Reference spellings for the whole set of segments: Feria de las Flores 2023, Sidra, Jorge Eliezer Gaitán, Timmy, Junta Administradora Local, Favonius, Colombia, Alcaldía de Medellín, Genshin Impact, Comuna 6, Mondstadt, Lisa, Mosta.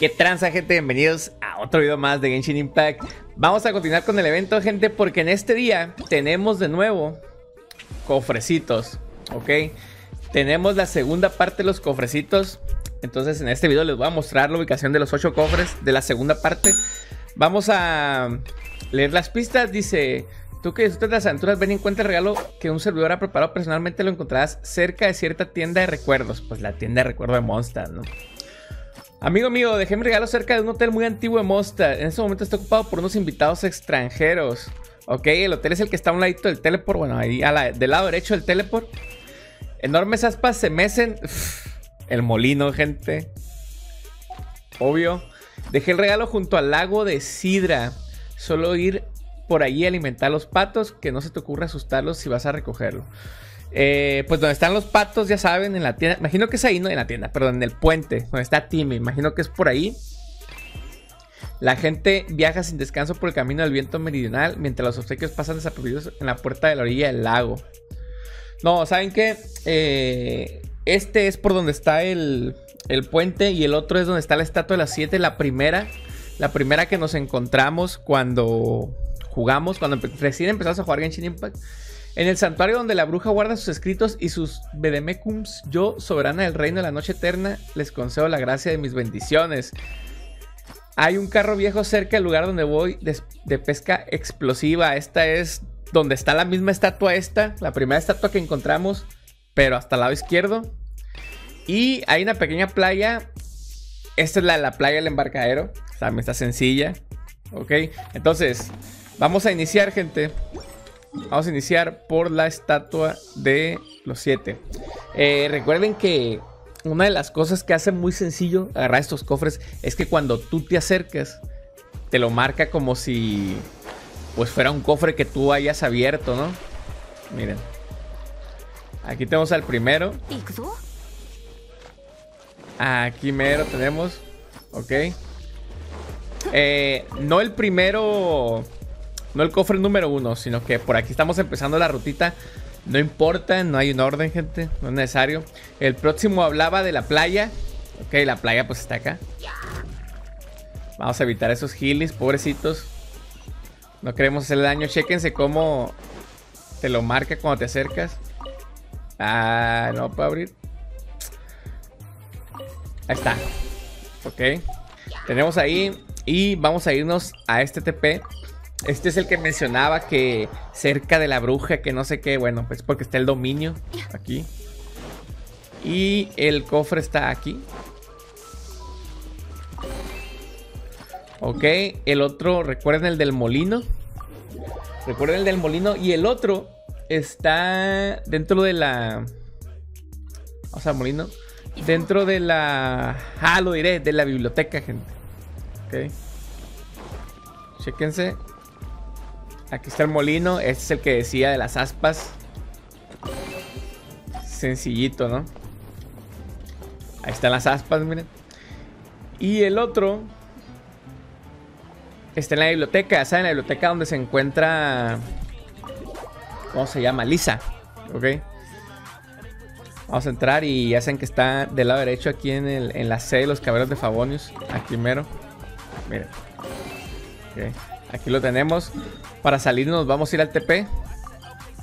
¿Qué tranza, gente? Bienvenidos a otro video más de Genshin Impact. Vamos a continuar con el evento, gente, porque en este día tenemos de nuevo cofrecitos, ¿ok? Tenemos la segunda parte de los cofrecitos. Entonces en este video les voy a mostrar la ubicación de los 8 cofres de la segunda parte. Vamos a leer las pistas. Dice: tú que disfrutas de las aventuras, ven y encuentra el regalo que un servidor ha preparado personalmente. Lo encontrarás cerca de cierta tienda de recuerdos. Pues la tienda de recuerdos de Mondstadt, ¿no? Amigo mío, dejé mi regalo cerca de un hotel muy antiguo de Mosta. En este momento está ocupado por unos invitados extranjeros. Ok, el hotel es el que está a un ladito del teleport. Bueno, ahí del lado derecho del teleport. Enormes aspas se mecen. Uf, el molino, gente. Obvio. Dejé el regalo junto al lago de Sidra. Solo ir por allí a alimentar a los patos. Que no se te ocurra asustarlos si vas a recogerlo. Pues donde están los patos, ya saben, en la tienda. Imagino que es ahí, no en la tienda, perdón, en el puente donde está Timmy, imagino que es por ahí. La gente viaja sin descanso por el camino del viento meridional, mientras los obsequios pasan desapercibidos en la puerta de la orilla del lago. No, ¿saben qué? Este es por donde está el puente, y el otro es donde está la estatua de las 7. La primera que nos encontramos cuando jugamos, cuando recién empezamos a jugar Genshin Impact. En el santuario donde la bruja guarda sus escritos y sus bedemecums, yo, soberana del reino de la noche eterna, les concedo la gracia de mis bendiciones. Hay un carro viejo cerca del lugar donde voy de pesca explosiva. Esta es donde está la misma estatua esta, la primera estatua que encontramos, pero hasta el lado izquierdo. Y hay una pequeña playa. Esta es la playa del embarcadero. También está sencilla. Ok, entonces vamos a iniciar, gente. Vamos a iniciar por la estatua de los 7. Recuerden que una de las cosas que hace muy sencillo agarrar estos cofres es que cuando tú te acercas, te lo marca como si pues fuera un cofre que tú hayas abierto, ¿no? Miren. Aquí tenemos al primero. Aquí mero tenemos. Ok. No el primero... No el cofre número 1, sino que por aquí estamos empezando la rutita. No importa, no hay un orden, gente. No es necesario. El próximo hablaba de la playa. Ok, la playa pues está acá. Vamos a evitar esos gilis, pobrecitos. No queremos hacerle daño. Chéquense cómo te lo marca cuando te acercas. Ah, no puedo abrir. Ahí está. Ok. Tenemos ahí. Y vamos a irnos a este TP. Este es el que mencionaba que cerca de la bruja, que no sé qué. Bueno, pues porque está el dominio aquí. Y el cofre está aquí. Ok, el otro, recuerden el del molino. Recuerden el del molino. Y el otro está dentro de la... O sea, molino. Dentro de la... Ah, lo diré, de la biblioteca, gente. Ok. Chéquense. Aquí está el molino. Este es el que decía de las aspas. Sencillito, ¿no? Ahí están las aspas, miren. Y el otro está en la biblioteca. Está en la biblioteca donde se encuentra... ¿Cómo se llama? Lisa. Ok. Vamos a entrar y hacen que está del lado derecho aquí en la C de los caballeros de Favonius. Aquí mero. Miren. Ok. Aquí lo tenemos. Para salir nos vamos a ir al TP.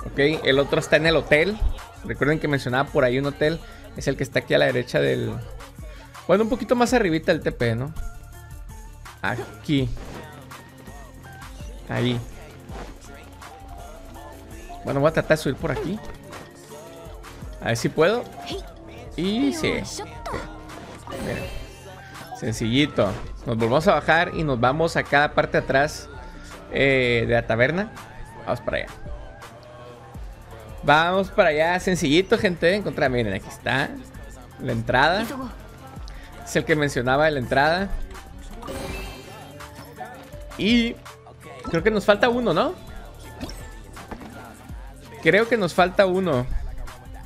Ok, el otro está en el hotel. Recuerden que mencionaba por ahí un hotel. Es el que está aquí a la derecha del... Bueno, un poquito más arribita del TP, ¿no? Aquí. Ahí. Bueno, voy a tratar de subir por aquí. A ver si puedo. Y sí. Miren. Sencillito. Nos volvemos a bajar y nos vamos a cada parte de atrás de la taberna. Vamos para allá. Vamos para allá. Sencillito, gente. Encontrar, miren, aquí está la entrada. Es el que mencionaba de la entrada. Y creo que nos falta uno, ¿no? Creo que nos falta uno.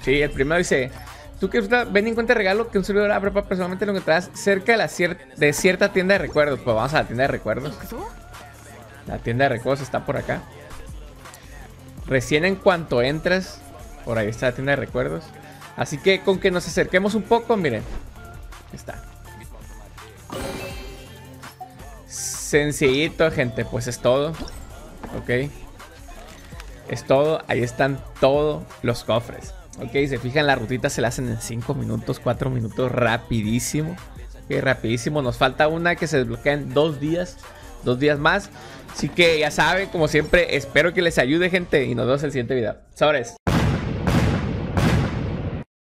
Sí, el primero dice... Tú que ven en cuenta el regalo que un servidor ha preparado personalmente, lo que traes cerca de, cierta tienda de recuerdos. Pues vamos a la tienda de recuerdos. La tienda de recuerdos está por acá. Recién en cuanto entras, por ahí está la tienda de recuerdos. Así que con que nos acerquemos un poco, miren. Está. Sencillito, gente, pues es todo. Ok. Es todo, ahí están todos los cofres. Ok, se fijan, la rutita se la hacen en 5 minutos, 4 minutos, rapidísimo. Ok, rapidísimo. Nos falta una que se desbloquea en 2 días. 2 días más. Así que ya saben, como siempre, espero que les ayude, gente. Y nos vemos en el siguiente video. Sobres.